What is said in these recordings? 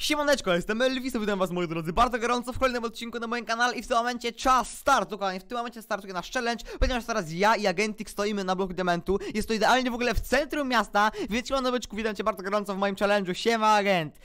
Siemoneczko, jestem Elwisoo, witam was moi drodzy bardzo gorąco w kolejnym odcinku na moim kanale i w tym momencie czas startu, kochani, w tym momencie startuje nasz challenge, ponieważ teraz ja i Agentix stoimy na bloku diamentu, jest to idealnie w ogóle w centrum miasta, więc siemanowiczku, witam cię bardzo gorąco w moim challenge'u, siema Agentix,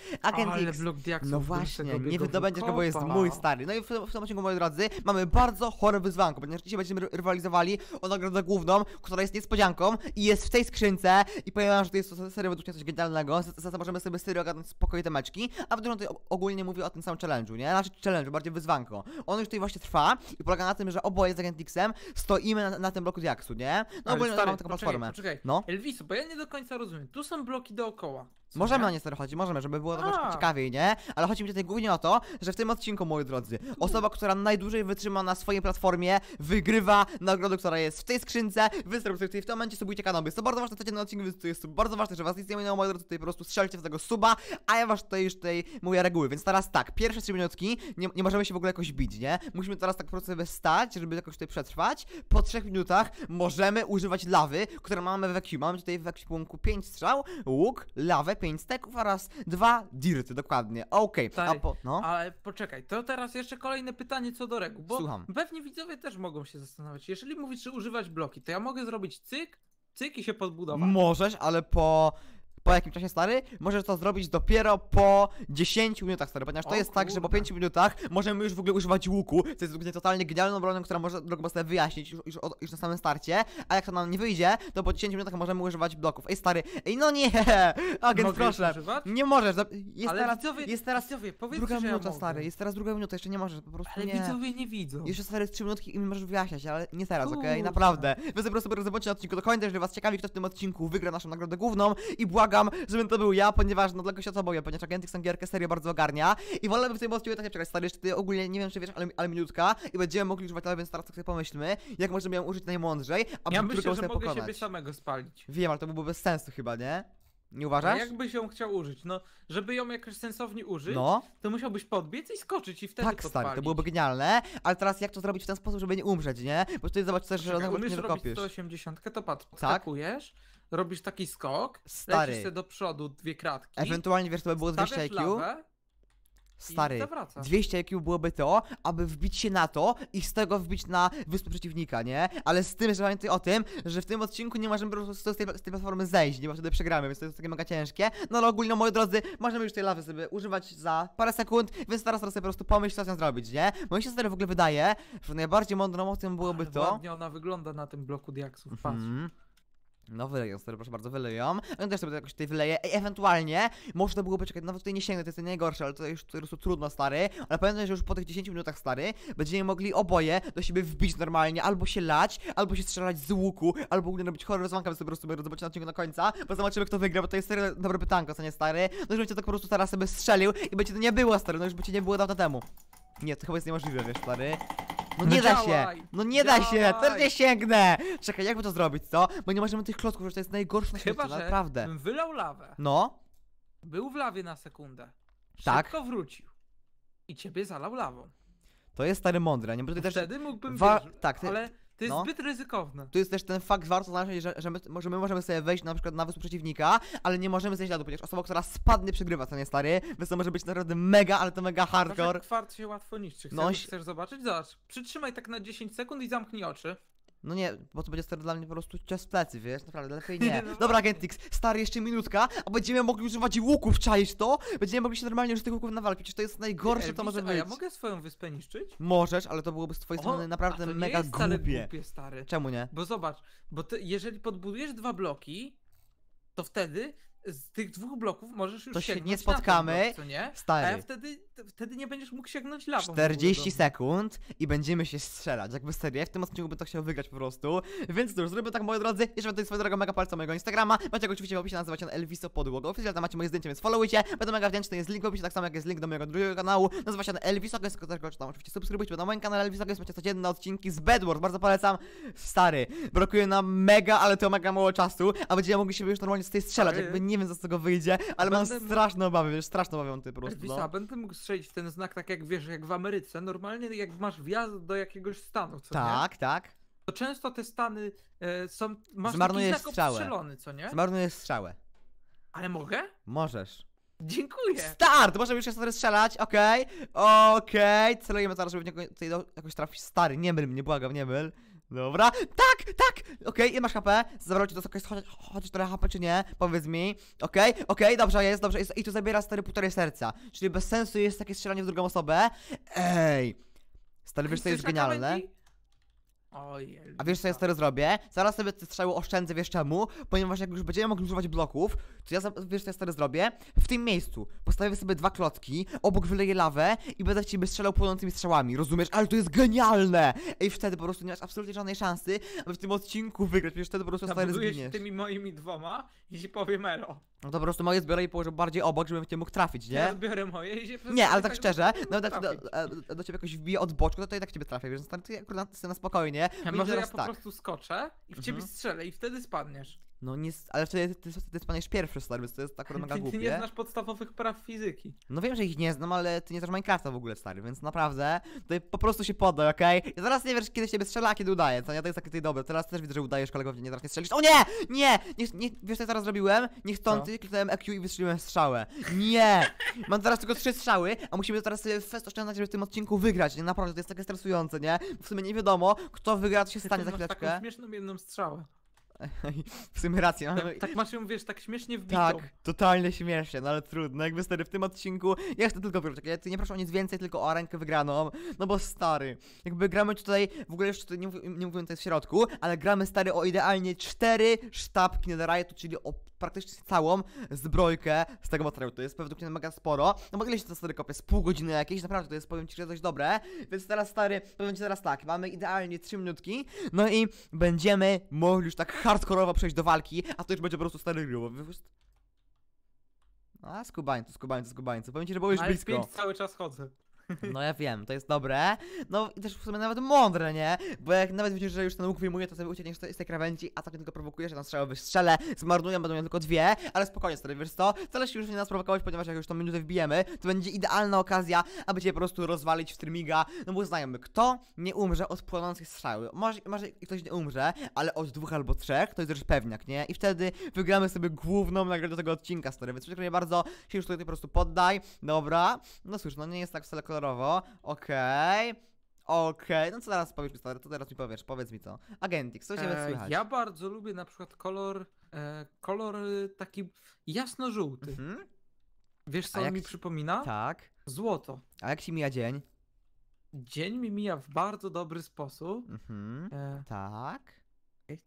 no właśnie, nie wydobędziesz go, bo jest mój stary, no i w tym odcinku moi drodzy mamy bardzo chore wyzwanko, ponieważ dzisiaj będziemy rywalizowali o nagrodę główną, która jest niespodzianką i jest w tej skrzynce i powiem wam, że to jest serio według mnie coś genialnego, zatem możemy sobie serio gadać spokojnie temaczki. A wtedy on tutaj ogólnie mówi o tym samym challenge'u, nie? Znaczy challenge'u, bardziej wyzwanko. On już tutaj właśnie trwa i polega na tym, że oboje z Agentixem stoimy na tym bloku diaksu, nie? No ale ogólnie stary, mamy taką platformę. Poczekaj. No. Elvisoo, bo ja nie do końca rozumiem. Tu są bloki dookoła. Możemy na nie stary chodzić, możemy, żeby było trochę ciekawiej, nie? Ale chodzi mi tutaj głównie o to, że w tym odcinku, moi drodzy, osoba, która najdłużej wytrzyma na swojej platformie, wygrywa nagrodę, która jest w tej skrzynce. Wy sobie tutaj w tym momencie subujcie kanał, jest to bardzo ważne, na odcinku, więc to jest bardzo ważne, że was nic nie minęło, moi drodzy, tutaj po prostu strzelcie w tego suba, a ja was tutaj już tutaj mówię reguły, więc teraz tak, pierwsze 3 minutki nie możemy się w ogóle jakoś bić, nie? Musimy teraz tak po prostu sobie stać, żeby jakoś tutaj przetrwać. Po 3 minutach możemy używać lawy, którą mamy w ekwipunku. Mamy tutaj w ekwipunku 5 strzał, łuk, lawę, 5 steków oraz 2 dirty, dokładnie. Okej, ale poczekaj, to teraz jeszcze kolejne pytanie co do reguł, bo słucham. Pewnie widzowie też mogą się zastanawiać. Jeżeli mówisz, że używać bloki, to ja mogę zrobić cyk, cyk i się podbudować. Możesz, ale po jakim czasie, stary? Możesz to zrobić dopiero po 10 minutach, stary, ponieważ to jest tak, że po 5 minutach możemy już w ogóle używać łuku, co jest totalnie genialną bronią, która może drogą sobie wyjaśnić już na samym starcie, a jak to nam nie wyjdzie, to po 10 minutach możemy używać bloków. Ej, stary, ej, no nie! Agent, proszę! Nie możesz, jest teraz, druga minuta, stary, jest teraz druga minuta, jeszcze nie możesz, po prostu ale nie. Ale widzowie nie widzą. Jeszcze, stary, 3 minutki i możesz wyjaśniać, ale nie teraz, okej? Naprawdę. Wy sobie po prostu zobaczcie odcinku do końca, jeżeli was ciekawi, kto w tym odcinku wygra naszą nagrodę główną i błagam, żebym to był ja, ponieważ no dlatego się o to boję, ponieważ Agentix tę gierkę serio bardzo ogarnia i wolałbym w tym odcinku tak czekać, stary, jeszcze ty ogólnie nie wiem czy wiesz, ale minutka i będziemy mogli używać, ale więc teraz sobie pomyślmy, jak możemy ją użyć najmądrzej, a ja myślę, że mogę siebie samego spalić. Wiem, ale to byłoby bez sensu chyba, nie? Nie uważasz? A jakbyś ją chciał użyć, no, żeby ją jakoś sensownie użyć, no, to musiałbyś podbiec i skoczyć i wtedy tak, podpalić. Stary, to byłoby genialne, ale teraz jak to zrobić w ten sposób, żeby nie umrzeć, nie? Bo tutaj zobacz też, że on nie wykopiesz. 180, to patrz, skakujesz, robisz taki skok, stary, lecisz się do przodu 2 kratki, ewentualnie wiesz, to by było 200 IQ. Stary, 200 IQ byłoby to, aby wbić się na to i z tego wbić na wyspę przeciwnika, nie? Ale z tym, że pamiętaj o tym, że w tym odcinku nie możemy po prostu z tej platformy zejść, nie? Bo wtedy przegramy, więc to jest takie mega ciężkie. No ale ogólnie, moi drodzy, możemy już tej lawy sobie używać za parę sekund, więc teraz sobie po prostu pomyśl, co z nią zrobić, nie? Bo mi się stary w ogóle wydaje, że najbardziej mądrą opcją byłoby ale to... Ładnie ona wygląda na tym bloku diaksów, patrz. No wyleję, stary, proszę bardzo, wyleją. No też sobie to jakoś tutaj wyleję. Ewentualnie, może to byłoby, czekać, nawet tutaj nie sięgnę, to jest najgorsze, ale to już po prostu trudno, stary. Ale pamiętaj, że już po tych 10 minutach, stary, będziemy mogli oboje do siebie wbić normalnie. Albo się lać, albo się strzelać z łuku, albo ogólnie robić chore rozłanka, więc po prostu zobaczymy na odcinku do końca, bo zobaczymy kto wygra, bo to jest serio dobre pytanko, co nie, stary? No żebym cię tak po prostu teraz sobie strzelił i będzie to nie było, stary, no już by cię nie było dawno temu. Nie, to chyba jest niemożliwe, wiesz, stary. No nie da się! No nie da się! Też nie sięgnę! Czekaj, jakby to zrobić, co? Bo nie możemy tych klocków, że to jest najgorsze na świecie, naprawdę. Chyba, że wylał lawę. No. Był w lawie na sekundę. Tak. Szybko wrócił. I ciebie zalał lawą. To jest stary mądre, nie? Bo tutaj wtedy też... mógłbym wierzyć, tak, ale... To jest zbyt ryzykowne. Tu jest też ten fakt, warto zaznaczyć, że my możemy sobie wejść na przykład na wyspę przeciwnika, ale nie możemy zejść na dół, ponieważ osoba, która spadnie, przegrywa, co nie, stary? Więc to może być naprawdę mega, ale to mega hardcore. Tak, kwart się łatwo niszczy. Chcesz, chcesz zobaczyć? Zobacz, przytrzymaj tak na 10 sekund i zamknij oczy. No nie, bo to będzie stary dla mnie po prostu cios w plecy, wiesz, naprawdę, lepiej nie. Dobra, Agentix, stary, jeszcze minutka, a będziemy mogli używać łuków, czaić to? Będziemy mogli się normalnie użyć tych łuków na walkę, przecież to jest najgorsze, to może być. A ja mogę swoją wyspę niszczyć? Możesz, ale to byłoby z twojej strony naprawdę a to mega nie jest głupie, stary. Czemu nie? Bo zobacz, bo ty, jeżeli podbudujesz 2 bloki, to wtedy z tych 2 bloków możesz już to sięgnąć, się nie spotkamy, blok, nie? Stary. A ja wtedy nie będziesz mógł sięgnąć lawą. 40 sekund i będziemy się strzelać. Jakby serio, ja w tym odcinku bym to chciał wygrać po prostu. Więc cóż, zrobimy tak, moi drodzy. Jeszcze tutaj swoją drogą mega palca mojego Instagrama. Macie go oczywiście w opisie, nazywa się Elvisoo Podłogo. Oficjalnie tam macie moje zdjęcie, więc followujcie. Będę mega wdzięczny, jest link w opisie, tak samo jak jest link do mojego drugiego kanału. Nazywa się Elvisoo, czy tam oczywiście subskrybujcie, bo na moim kanale Elvisoo macie codzienne odcinki z Bedwars. Bardzo polecam. Stary, brakuje nam mega, ale to mega mało czasu, a będziemy mogli się już normalnie z tej strzelać, jakby nie wiem, co z tego wyjdzie, ale mam straszne obawy, wiesz, straszne obawy po prostu. Elvisa, no. Będę mógł strzelić w ten znak, tak jak wiesz, jak w Ameryce, normalnie jak masz wjazd do jakiegoś stanu, co tak, nie? Tak. To często te stany są, masz taki znak obstrzelony, co nie? Zmarnujesz strzałę. Ale mogę? Możesz. Dziękuję. Start! Możemy już się stary strzelać, okej. Okej, celujemy teraz, żeby w niego tutaj jakoś trafić. Stary, nie myl mnie, błagam, nie myl. Dobra, tak, tak! Okej, ile masz HP? Zabrał ci do sokość, chociaż trochę HP czy nie? Powiedz mi. Okej, dobrze jest. I tu zabiera stary 1,5 serca. Czyli bez sensu jest takie strzelanie w drugą osobę. Ej! Stary, wiesz co jest genialne? Oj, a wiesz co ja stary zrobię? Zaraz sobie te strzały oszczędzę, wiesz czemu? Ponieważ jak już będziemy mogli używać bloków, to ja wiesz co ja stary zrobię? W tym miejscu postawię sobie dwa klocki, obok wyleję lawę i będę w ciebie strzelał płonącymi strzałami, rozumiesz? Ale to jest genialne! I wtedy po prostu nie masz absolutnie żadnej szansy, aby w tym odcinku wygrać, przecież wtedy po prostu stary zginiesz. Tymi moimi dwoma i się powiem elo. No to po prostu moje zbiorę i położę bardziej obok, żebym w ciebie mógł trafić, nie? Ja zbiorę moje i się... Nie, ale tak szczerze, nawet do ciebie jakoś wbiję od boczku, to i tak ciebie trafię, więc stary, na spokojnie. A może ja po prostu skoczę i w ciebie strzelę i wtedy spadniesz. No nie, ale wtedy ty spadniesz pierwszy, stary, więc to jest akurat mega głupie. Ty nie znasz podstawowych praw fizyki. No wiem, że ich nie znam, ale ty nie znasz Minecrafta w ogóle, stary, więc naprawdę tutaj po prostu się podaj, okej? Ja zaraz nie wiesz, kiedy ciebie strzela, a kiedy udaje, co nie? To jest takie dobre. Teraz też widzę, że udajesz kolegowi, nie teraz nie strzelisz. O nie! Nie! Wiesz co ja teraz zrobiłem? Niechcący kliknąłem EQ i wystrzeliłem strzałę. Nie! Mam teraz tylko 3 strzały, a musimy teraz sobie fest oszczędzać, żeby w tym odcinku wygrać. Nie, naprawdę, to jest takie stresujące, nie? W sumie nie wiadomo, kto wygra, co się stanie za chwileczkę. Taką śmieszną jedną strzałę. W sumie rację. Tak masz ją, wiesz, tak śmiesznie wbitą. Tak, totalnie śmiesznie, no ale trudno. Jakby stary w tym odcinku, ja chcę tylko wyrzucić. Ja nie proszę o nic więcej, tylko o rękę wygraną. No bo stary, jakby gramy tutaj, w ogóle jeszcze tutaj nie mówimy tutaj w środku, ale gramy stary o idealnie 4 sztabki netherite'u, czyli o praktycznie całą zbrojkę z tego materiału. To jest według mnie mega sporo. No bo ile się to stary kopie? Z pół godziny jakieś, naprawdę to jest, powiem ci, że dość dobre. Więc teraz stary, powiem ci teraz tak, mamy idealnie 3 minutki, no i będziemy mogli już tak hardkorowo przejść do walki, a to już będzie po prostu stary grubo. A skubańcu. Powiem ci, że było już blisko. Ale 5 cały czas chodzę. No ja wiem, to jest dobre. No i też w sumie nawet mądre, nie? Bo jak nawet widzisz, że już ten łuk wyjmuje, to sobie uciekniesz z tej krawędzi, a tak mnie tylko prowokujesz, że tam strzały wystrzelę, zmarnuję, będą miał tylko 2, ale spokojnie stary, wiesz co? Wcale się już nie nas prowokować, ponieważ jak już tą minutę wbijemy, to będzie idealna okazja, aby cię po prostu rozwalić w trymiga. No bo znajomy, kto nie umrze od płonących strzały? Może ktoś nie umrze, ale od 2 albo 3, to jest już pewniak, nie? I wtedy wygramy sobie główną nagrodę do tego odcinka, stary, więc przykro mnie bardzo, się już tutaj po prostu poddaj. Dobra, no cóż, no nie jest tak wcale kolorowo, okej, no co teraz powiesz mi, stary, to teraz mi powiesz, powiedz mi to. Agentix, co się słychać? Ja bardzo lubię na przykład kolor taki jasno-żółty. Wiesz co on mi przypomina? Tak. Złoto. A jak ci mija dzień? Dzień mi mija w bardzo dobry sposób. Tak.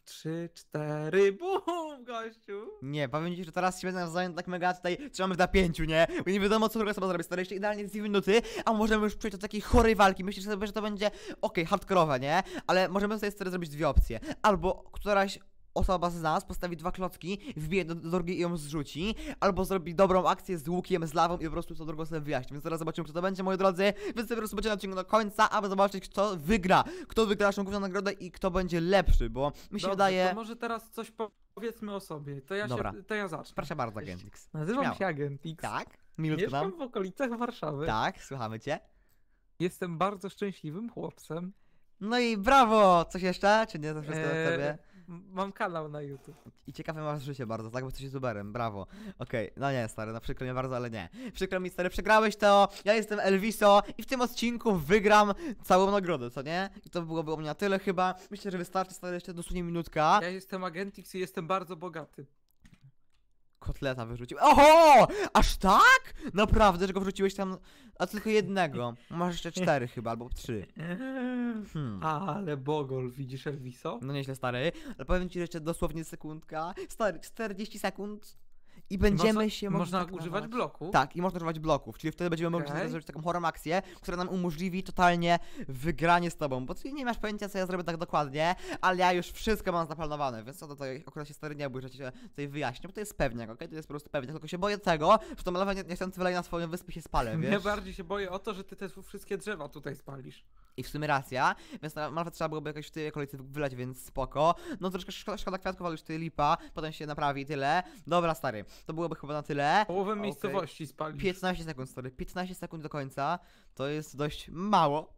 3, 4, BUM, gościu! Nie, powiem ci, że teraz się będę nawzajem tak mega tutaj trzymamy w napięciu, nie? Bo nie wiadomo, co druga osoba zrobi, stary, jeszcze idealnie 2 minuty, a możemy już przejść do takiej chorej walki. Myślę sobie, że to będzie, okej, hardkorowe, nie? Ale możemy sobie stary zrobić 2 opcje. Albo któraś osoba z nas postawi 2 klocki, wbije do drugiej i ją zrzuci, albo zrobi dobrą akcję z łukiem, z lawą i po prostu tą drugą sobie wyjaśni. Więc zaraz zobaczymy, kto to będzie, moi drodzy. Więc po prostu będzie odcinek do końca, aby zobaczyć, kto wygra. Kto wygra naszą główną nagrodę i kto będzie lepszy, bo mi się wydaje... to może teraz coś powiedzmy o sobie. To ja zacznę. Proszę bardzo, Agentix. Nazywam się Agentix. Tak? Mieszkam w okolicach Warszawy. Tak, słuchamy cię. Jestem bardzo szczęśliwym chłopcem. No i brawo! Coś jeszcze? Czy nie? To wszystko od ciebie? Mam kanał na YouTube. I ciekawe masz życie bardzo, tak? Bo jesteś youtuberem, brawo. Okej, no nie stary, no przykro mi bardzo, ale nie. Przykro mi stary, przegrałeś to, ja jestem Elvisoo i w tym odcinku wygram całą nagrodę, co nie? I to byłoby u mnie na tyle chyba. Myślę, że wystarczy stary jeszcze dosłownie minutka. Ja jestem Agentix i jestem bardzo bogaty. Kotleta wyrzuciłem. Oho! Aż tak? Naprawdę, że go wrzuciłeś tam. A tylko jednego. Masz jeszcze 4 chyba, albo 3. Ale bogol, widzisz Elvisoo? No nieźle stary, ale powiem ci jeszcze dosłownie sekundka. Stary, 40 sekund. I będziemy można używać bloków. Tak, i można używać bloków, czyli wtedy będziemy mogli zrobić taką chorą akcję, która nam umożliwi totalnie wygranie z tobą. Bo ty nie masz pojęcia, co ja zrobię tak dokładnie, ale ja już wszystko mam zaplanowane, więc co to akurat się stary nie bój, że ci się tutaj wyjaśnię, bo to jest pewniak, okej? To jest po prostu pewniak, tylko się boję tego, że to malowanie niechcący wylej na swoją wyspę się spalę, wiesz? Ja bardziej się boję o to, że ty te wszystkie drzewa tutaj spalisz. I w sumie racja, więc malwę trzeba byłoby jakoś w tej okolicy wylać, więc spoko. No troszkę szkoda kwiatków, ale już tutaj lipa, potem się naprawi i tyle. Dobra stary, to byłoby chyba na tyle. Połowę miejscowości spalić. 15 sekund stary, 15 sekund do końca, to jest dość mało.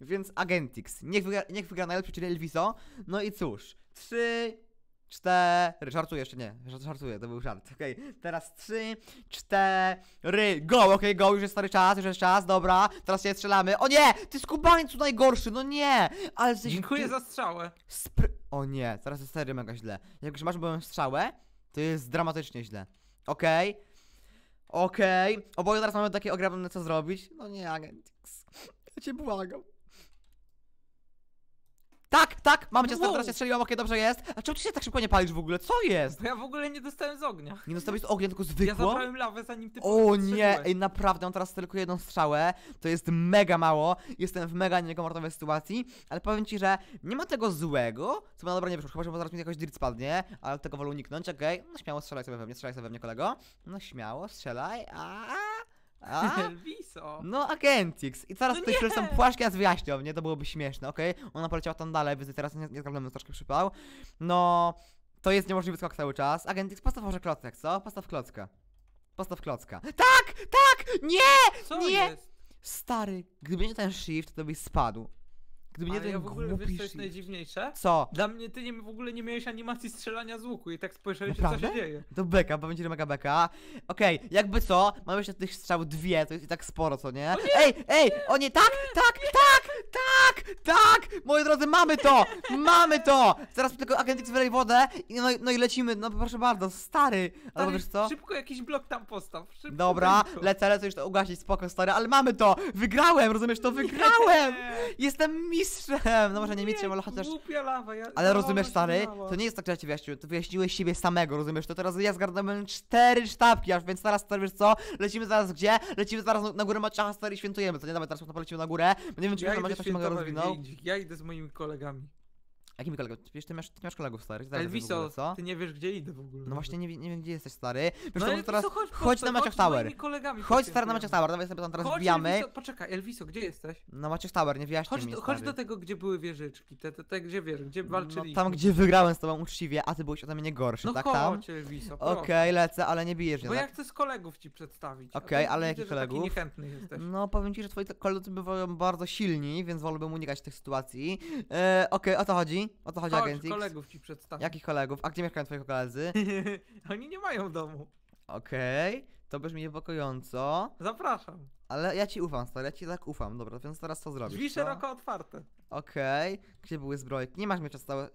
Więc Agentix, niech wygra najlepszy, czyli Elvisoo. No i cóż, 3... 4. Żartuję, jeszcze nie. Żartuję, to był żart. Okej, teraz 3, 4. Go, okej, go, już jest czas, dobra. Teraz się strzelamy. O nie! Ty skubańcu najgorszy, no nie! Ale dziękuję za strzałę. O nie, teraz jest serio mega źle. Jak już masz byłem strzałę, to jest dramatycznie źle. Okej. Okej. Oboje teraz mamy takie ogromne co zrobić. No nie, Agentix. Ja cię błagam. Tak, tak, mam cię, teraz się strzeliłam, okej, dobrze jest. A czemu ty się tak szybko nie palisz w ogóle? Co jest? Bo ja w ogóle nie dostałem z ognia. Nie dostałeś z ognia, tylko zwykłą? Ja zabrałem lawę zanim ty o nie, ej, naprawdę, mam teraz tylko jedną strzałę. To jest mega mało. Jestem w mega niekomfortowej sytuacji. Ale powiem ci, że nie ma tego złego. Co na dobra nie wyszło, chyba że zaraz mi jakoś dirt spadnie. Ale tego wolę uniknąć, okej. No śmiało strzelaj sobie we mnie, kolego. No śmiało, strzelaj, Elvisoo. No Agentix. I teraz no tutaj są płaszki nas wyjaśnią, nie? To byłoby śmieszne, okej? Ona poleciała tam dalej, więc teraz nie zrobimy troszkę przypał. No, to jest niemożliwy skok cały czas. Agentix, postaw może klocek, co? Postaw klocka. Postaw klocka. Tak! Tak! Nie! Co nie! Jest? Stary, gdyby nie ten shift, to byś spadł. Gdyby nie ten ja w ogóle wiesz, co jest najdziwniejsze? Co? Dla mnie ty w ogóle nie miałeś animacji strzelania z łuku i tak spojrzałeś, co się dzieje. To beka, bo będzie mega beka. Okej, jakby co, mamy jeszcze tych strzał 2, to jest i tak sporo, co nie? O nie! Ej, ej, o nie, tak, tak, tak, tak, tak! Moi drodzy, mamy to! Mamy to! Zaraz tylko Agentix wylej wodę i no i lecimy, no proszę bardzo, stary. Ale wiesz co? Szybko jakiś blok tam postaw, szybko. Dobra, lecę, już to ugasić, spoko, stary, ale mamy to! Wygrałem, rozumiesz, to wygrałem! Jestem mistrzem! No może nie mistrzem, ale chociaż... Ale rozumiesz, stary? To nie jest tak, że ja cię wyjaśniłem, to wyjaśniłeś siebie samego, rozumiesz? To teraz ja zgarnąłem 4 sztabki aż, więc teraz, wiesz co? Lecimy zaraz gdzie? Lecimy zaraz na górę Maciocha, stary, i świętujemy, to nie damy, teraz polecimy na górę. Nie wiem, czy ktoś Maciocha się mega rozwinął. Ja idę z moimi kolegami. Jakimi kolegami? Wiesz, ty masz kolegów, stary. Elvisoo, co? Ty nie wiesz, gdzie idę w ogóle. No właśnie, nie wiem, gdzie jesteś, stary. Wiesz, no, teraz chodź na Macioch Tower. Chodź, stary, na Macioch Tower, dawaj sobie tam teraz wbijamy. Poczekaj, Elvisoo, gdzie jesteś? Na Macioch Tower, nie wyjaśnij mi, stary. Chodź do tego, gdzie były wieżyczki, te gdzie wiesz, gdzie walczyli. No, tam, gdzie wygrałem z tobą uczciwie, a ty byłeś ode mnie gorszy, no, tak tam? No chodź, Elvisoo, proszę. Okej, lecę, ale nie bijesz mnie, tak? Bo ja chcę z kolegów ci przedstawić. Okej, ale jakich kolegów? No powiem ci, że twoi koledzy bywają bardzo silni, więc wolałbym unikać tych sytuacji. Okej, o to chodzi? O to chodzi, Agentix? Kolegów ci przedstawię. Jakich kolegów? A gdzie mieszkają twoi koledzy? Oni nie mają domu. Okej, to brzmi niepokojąco. Zapraszam. Ale ja ci ufam, stary, ja ci tak ufam. Dobra, więc teraz co zrobisz? Drzwi szeroko otwarte. Okej, gdzie były zbrojki? Nie masz miecza, stary.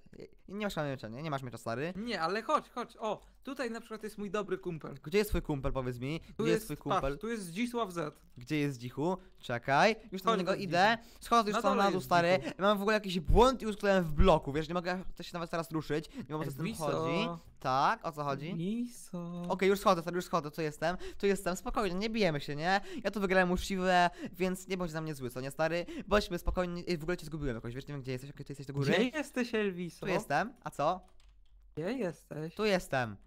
Nie masz miecza, nie? Nie masz miecza, stary. Nie, ale chodź, chodź. O, tutaj na przykład jest mój dobry kumpel. Gdzie jest twój kumpel, powiedz mi? Gdzie jest twój kumpel? Tu jest Zdzisław Z. Gdzie jest Dzichu? Czekaj, już do niego idę. Schodzę już tam na dół, stary. Mam w ogóle jakiś błąd i utknąłem w bloku, wiesz, nie mogę się nawet teraz ruszyć. Nie wiem, o co z tym chodzi. Tak, o co chodzi? Okej, już schodzę, stary, już schodzę, tu jestem. Tu jestem, spokojnie, nie bijemy się, nie? Ja tu wygrałem uczciwe, więc nie bądź na mnie zły, co nie, stary? Bądźmy spokojni, w ogóle cię zgubiłem jakoś, wiesz, nie wiem, gdzie jesteś, okej, ty jesteś do góry. Gdzie jesteś, Elvisoo? Tu jestem, a co? Gdzie jesteś? Tu jestem.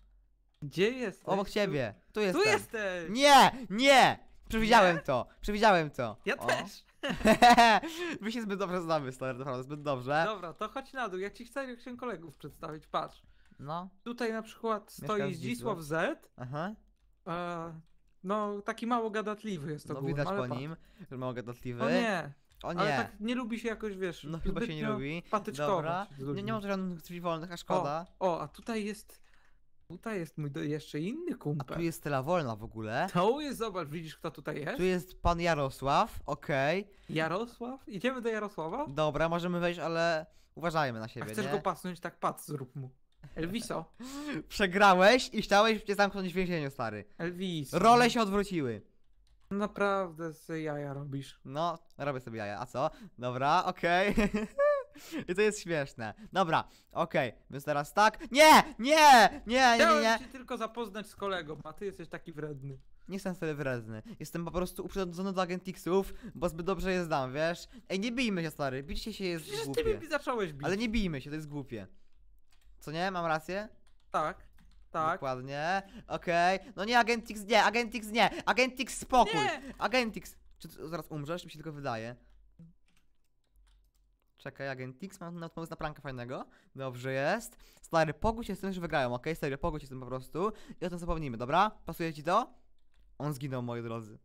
Gdzie jesteś? Obok ciebie, tu jestem. Tu jesteś! Nie, nie! Przewidziałem to, przewidziałem to. Ja też. My się zbyt dobrze znamy, stary, naprawdę, zbyt dobrze. Dobra, to chodź na dół, ja ci chcę kolegów przedstawić, patrz. No. Tutaj na przykład stoi Zdzisław Z. Aha. No, taki mało gadatliwy jest to. No widać po nim, że mało gadatliwy. O nie! O nie! Ale tak nie lubi się jakoś, wiesz... No chyba się nie lubi. Dobra. Nie mam żadnych drzwi wolnych, a szkoda. O, a tutaj jest... Tutaj jest mój jeszcze inny kumpel. A tu jest tela wolna w ogóle. To jest, zobacz, widzisz kto tutaj jest? Tu jest pan Jarosław, okej. Jarosław? Idziemy do Jarosława? Dobra, możemy wejść, ale uważajmy na siebie, nie? A chcesz go pasnąć? Tak patrz, zrób mu. Elvisoo. Przegrałeś i chciałeś mnie zamknąć w więzieniu, stary. Elvisoo. Role się odwróciły. Naprawdę sobie jaja robisz. No, robię sobie jaja, a co? Dobra, okej. I to jest śmieszne. Dobra, okej, więc teraz tak. Nie, nie, nie, nie, nie. Chciałem się tylko zapoznać z kolegą, a ty jesteś taki wredny. Nie jestem wtedy wredny. Jestem po prostu uprzedzony do Agentixów, bo zbyt dobrze je znam, wiesz? Ej, nie bijmy się, stary, bicie się jest głupie. Przecież ty mi zacząłeś bić. Ale nie bijmy się, to jest głupie. Co nie? Mam rację? Tak. Tak. Dokładnie. Okej. No nie, Agentix nie, Agentix nie. Agentix spokój. Nie. Agentix. Czy ty zaraz umrzesz? Mi się tylko wydaje. Czekaj, Agentix, mam nawet pomysł na pranka fajnego. Dobrze jest. Stary, pogódź się z tym, że wygrałem, okej? Serio, pogódź się z tym po prostu. I o tym zapomnijmy, dobra? Pasuje ci to? On zginął, moi drodzy.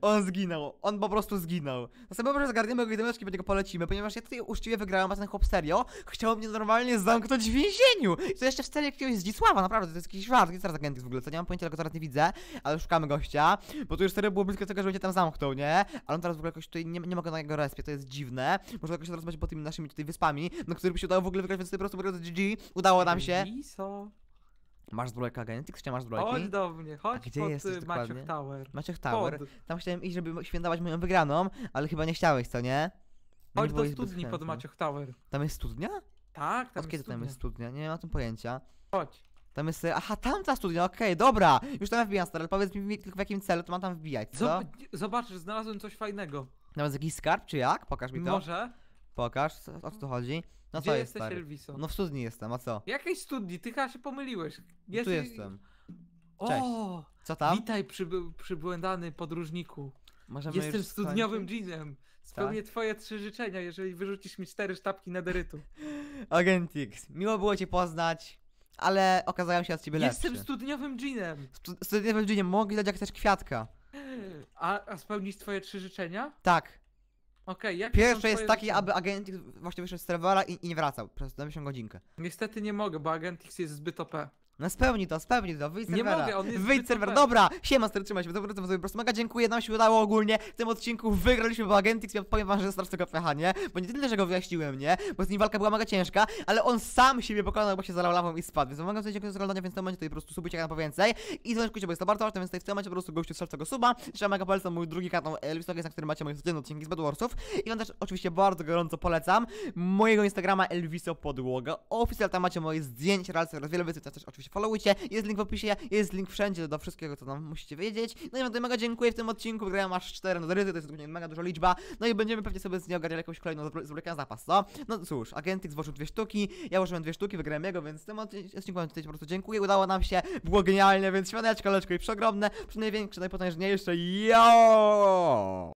On zginął, on po prostu zginął. Następnym razem zgarniemy go i będzie go polecimy, ponieważ ja tutaj uczciwie wygrałem, a ten chłop serio chciał mnie normalnie zamknąć w więzieniu. I to jeszcze w serii jakiegoś Zdzisława, naprawdę, to jest jakiś żart, jest teraz Agentix w ogóle, co nie mam pojęcia, tego zaraz nie widzę, ale szukamy gościa, bo tu już serio było blisko tego, że mnie tam zamknął, nie? Ale on teraz w ogóle jakoś tutaj nie mogę na jego respie, to jest dziwne. Może jakoś teraz będzie po tymi naszymi tutaj wyspami, na których by się udało w ogóle wygrać, więc to po prostu GG, udało nam się. Masz zbrojkę Agentix, czy masz zbrojki? Chodź do mnie, chodź pod Macioch Tower. Macioch Tower. Tam chciałem iść, żeby świętować moją wygraną, ale chyba nie chciałeś, co nie? Chodź do studni pod Macioch Tower. Tam jest studnia? Tak, tam jest studnia. Od kiedy tam jest studnia? Nie mam o tym pojęcia. Chodź. Tam jest... Aha, tamta studnia, okej, dobra. Już tam wbijam, stary, ale powiedz mi tylko w jakim celu to mam tam wbijać, co? Zobaczysz, znalazłem coś fajnego. Nawet jakiś skarb, czy jak? Pokaż mi to. Może. Pokaż, o co tu chodzi. No gdzie co jest, jesteś, Elvisoo? No w studni jestem, a co? Jakiej studni? Ty chyba się pomyliłeś. Jesteś... Tu jestem. Cześć. O, co tam? Witaj przybłędany podróżniku. Możemy jestem studniowym dżinem. Spełnię twoje 3 życzenia, jeżeli wyrzucisz mi 4 sztabki nederytu. Agentix, miło było cię poznać. Ale okazałem się od ciebie lepszy. Jestem studniowym dżinem. Studniowym dżinem, mogę dać jak chcesz kwiatka. A spełnisz twoje 3 życzenia? Tak. Okej, jak pierwsze jest takie, życie? Aby Agentix właśnie wyszedł z serwera i nie wracał przez najbliższą godzinkę. Niestety nie mogę, bo Agentix jest zbyt OP. No spełni to, wyjdź z serwera. Nie mogę, on jest wyjdź z serwera, dobra, siema, stary, trzymaj się, dobra, to sobie po prostu mega dziękuję, nam się udało ogólnie, w tym odcinku wygraliśmy, bo Agentix, ja powiem wam, że strasznie go pecha, nie? Bo nie tyle, że go wyjaśniłem, nie? Bo z nim walka była mega ciężka, ale on sam siebie pokonał, bo się zalał lawą i spadł, więc wam mogę dziękuję za oglądanie, więc w tym momencie tutaj po prostu subujcie po więcej i dzwońcie, bo jest to bardzo ważne, więc tutaj w tym momencie po prostu gościu strzelcego suba, trzeba mega polecam mój drugi kanał Elwisa, na którym macie moje codzienne odcinki z Bedwarsów i wam też oczywiście bardzo gorąco polecam mojego Instagrama Elvisoo Podłoga, oficjal, tam macie moje zdjęcia, realce oraz wiele wysyć, też oczywiście followujcie, jest link w opisie, jest link wszędzie do wszystkiego, co nam musicie wiedzieć. No i wam mega dziękuję w tym odcinku, wygrałem aż 4 nederyty, to jest mega duża liczba, no i będziemy pewnie sobie z niej ogarniać jakąś kolejną zbrojkę na zapas, co? No cóż, Agentix złożył 2 sztuki, ja użyłem 2 sztuki, wygrałem jego, więc w tym odcinku wam po prostu dziękuję, udało nam się, było genialnie, więc śmianeczko, leczko i przeogromne, przy największe, najpotężniejsze, jo!